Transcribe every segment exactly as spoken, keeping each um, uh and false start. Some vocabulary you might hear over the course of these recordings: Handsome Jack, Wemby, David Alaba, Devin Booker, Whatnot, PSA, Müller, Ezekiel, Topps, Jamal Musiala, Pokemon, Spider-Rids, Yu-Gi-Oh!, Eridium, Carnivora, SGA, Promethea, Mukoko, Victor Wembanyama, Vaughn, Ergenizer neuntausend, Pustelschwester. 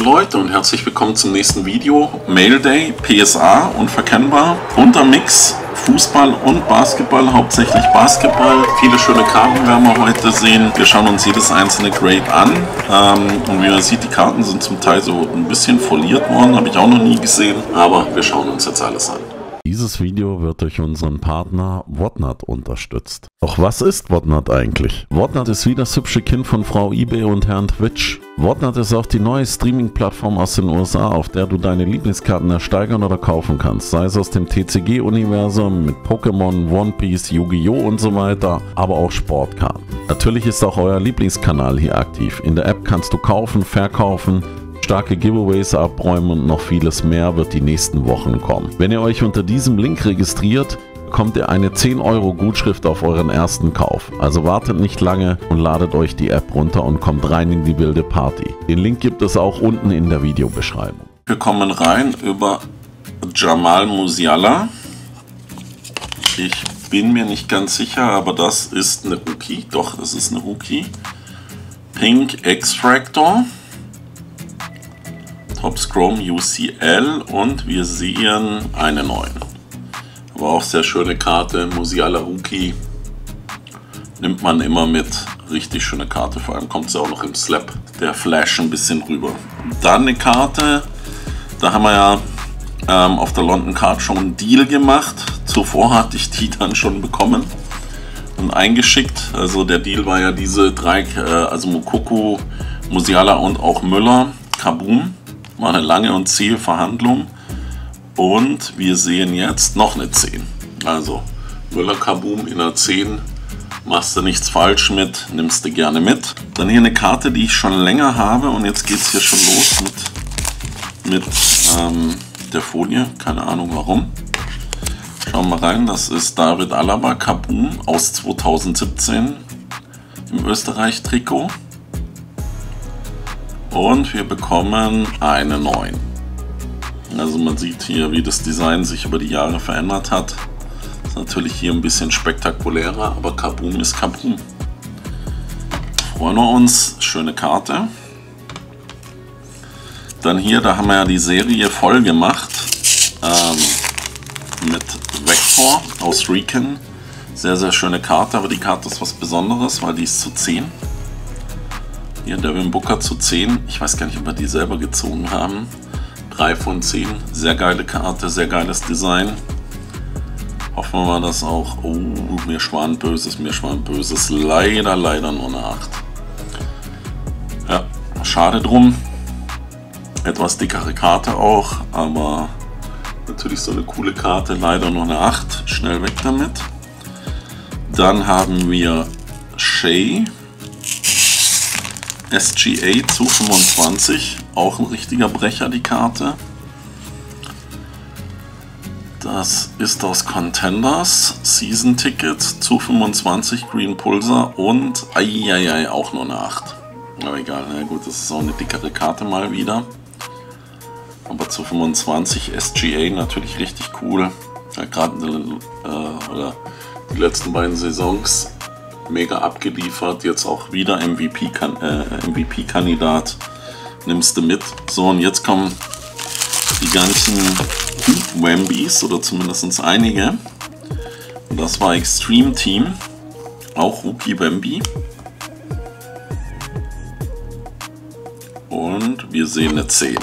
Hallo Leute und herzlich willkommen zum nächsten Video. Mail Day, P S A, unverkennbar, bunter Mix, Fußball und Basketball, hauptsächlich Basketball. Viele schöne Karten werden wir heute sehen. Wir schauen uns jedes einzelne Grade an ähm, und wie man sieht, die Karten sind zum Teil so ein bisschen foliert worden, habe ich auch noch nie gesehen, aber wir schauen uns jetzt alles an. Dieses Video wird durch unseren Partner Whatnot unterstützt. Doch was ist Whatnot eigentlich? Whatnot ist wie das hübsche Kind von Frau eBay und Herrn Twitch. Whatnot ist auch die neue Streaming-Plattform aus den U S A, auf der du deine Lieblingskarten ersteigern oder kaufen kannst. Sei es aus dem T C G-Universum mit Pokémon, One Piece, Yu-Gi-Oh! Und so weiter, aber auch Sportkarten. Natürlich ist auch euer Lieblingskanal hier aktiv. In der App kannst du kaufen, verkaufen, starke Giveaways abräumen und noch vieles mehr wird die nächsten Wochen kommen. Wenn ihr euch unter diesem Link registriert, bekommt ihr eine zehn Euro Gutschrift auf euren ersten Kauf. Also wartet nicht lange und ladet euch die App runter und kommt rein in die wilde Party. Den Link gibt es auch unten in der Videobeschreibung. Wir kommen rein über Jamal Musiala. Ich bin mir nicht ganz sicher, aber das ist eine Rookie. Doch, es ist eine Rookie. Pink X-Fractor. Tops Chrome U C L und wir sehen eine neun. Aber auch sehr schöne Karte, Musiala Rookie. Nimmt man immer mit, richtig schöne Karte, vor allem kommt sie auch noch im Slap, der Flash ein bisschen rüber. Dann eine Karte, da haben wir ja ähm, auf der London Card schon einen Deal gemacht, zuvor hatte ich die dann schon bekommen und eingeschickt. Also der Deal war ja diese drei, äh, also Mukoko, Musiala und auch Müller, Kaboom. War eine lange und zähe Verhandlung und wir sehen jetzt noch eine zehn. Also Müller Kaboom in der zehn, machst du nichts falsch mit, nimmst du gerne mit. Dann hier eine Karte, die ich schon länger habe und jetzt geht es hier schon los mit, mit ähm, der Folie, keine Ahnung warum. Schauen wir rein, das ist David Alaba Kaboom aus zweitausendsiebzehn im Österreich-Trikot. Und wir bekommen eine neun. Also man sieht hier, wie das Design sich über die Jahre verändert hat. Ist natürlich hier ein bisschen spektakulärer, aber Kaboom ist Kaboom. Freuen wir uns. Schöne Karte. Dann hier, da haben wir ja die Serie voll gemacht. Ähm, mit Vector aus Recon. Sehr, sehr schöne Karte, aber die Karte ist was Besonderes, weil die ist zu zehn. Hier Devin Booker zu zehn, ich weiß gar nicht, ob wir die selber gezogen haben, drei von zehn, sehr geile Karte, sehr geiles Design, hoffen wir mal, dass auch, oh, mir schwan Böses, mir schwan Böses, leider, leider nur eine acht, ja, schade drum, etwas dickere Karte auch, aber natürlich so eine coole Karte, leider nur eine acht, schnell weg damit. Dann haben wir Shay, S G A zu fünfundzwanzig, auch ein richtiger Brecher die Karte. Das ist aus Contenders, Season Ticket zu fünfundzwanzig, Green Pulsar und eieiei, auch nur eine acht. Aber egal, na gut, das ist auch eine dickere Karte mal wieder. Aber zu fünfundzwanzig S G A natürlich richtig cool. Ja, gerade äh, die letzten beiden Saisons mega abgeliefert, jetzt auch wieder M V P-Kandidat, nimmst du mit. So, und jetzt kommen die ganzen Wembys oder zumindest einige. Und das war Extreme Team, auch Rookie Wemby. Und wir sehen eine zehn.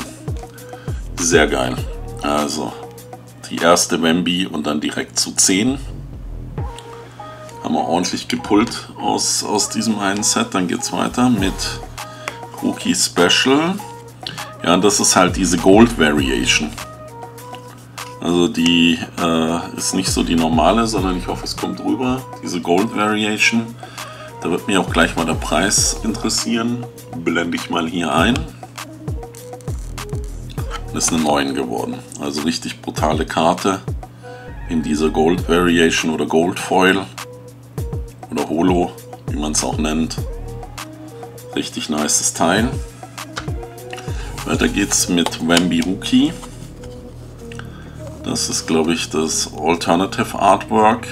Sehr geil. Also die erste Wemby und dann direkt zu zehn. Haben wir ordentlich gepult aus, aus diesem einen Set. Dann geht es weiter mit Rookie Special. Ja, das ist halt diese Gold Variation. Also die äh, ist nicht so die normale, sondern ich hoffe, es kommt rüber. Diese Gold Variation. Da wird mir auch gleich mal der Preis interessieren. Blende ich mal hier ein. Das ist eine neun geworden. Also richtig brutale Karte in dieser Gold Variation oder Gold Foil. Oder Holo, wie man es auch nennt. Richtig nices Teil. Weiter geht's mit Wemby Rookie. Das ist, glaube ich, das Alternative Artwork.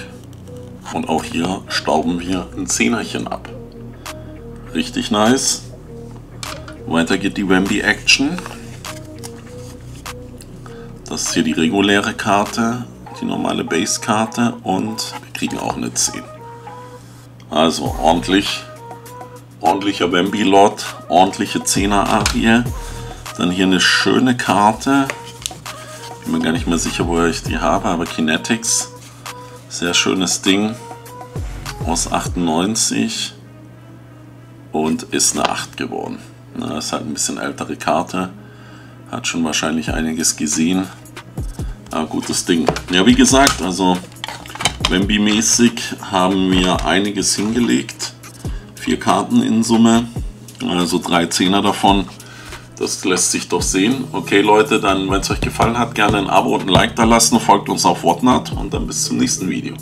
Und auch hier stauben wir ein Zehnerchen ab. Richtig nice. Weiter geht die Wemby-Action. Das ist hier die reguläre Karte, die normale Base-Karte und wir kriegen auch eine zehn. Also ordentlich, ordentlicher Wemby-Lot, ordentliche zehner-Arie. Dann hier eine schöne Karte. Ich bin mir gar nicht mehr sicher, woher ich die habe, aber Kinetics. Sehr schönes Ding. Aus achtundneunzig. Und ist eine acht geworden. Na, ist halt ein bisschen ältere Karte. Hat schon wahrscheinlich einiges gesehen. Aber gutes Ding. Ja, wie gesagt, also Wemby-mäßig haben wir einiges hingelegt. Vier Karten in Summe. Also drei Zehner davon. Das lässt sich doch sehen. Okay Leute, dann wenn es euch gefallen hat, gerne ein Abo und ein Like da lassen. Folgt uns auf Whatnot und dann bis zum nächsten Video.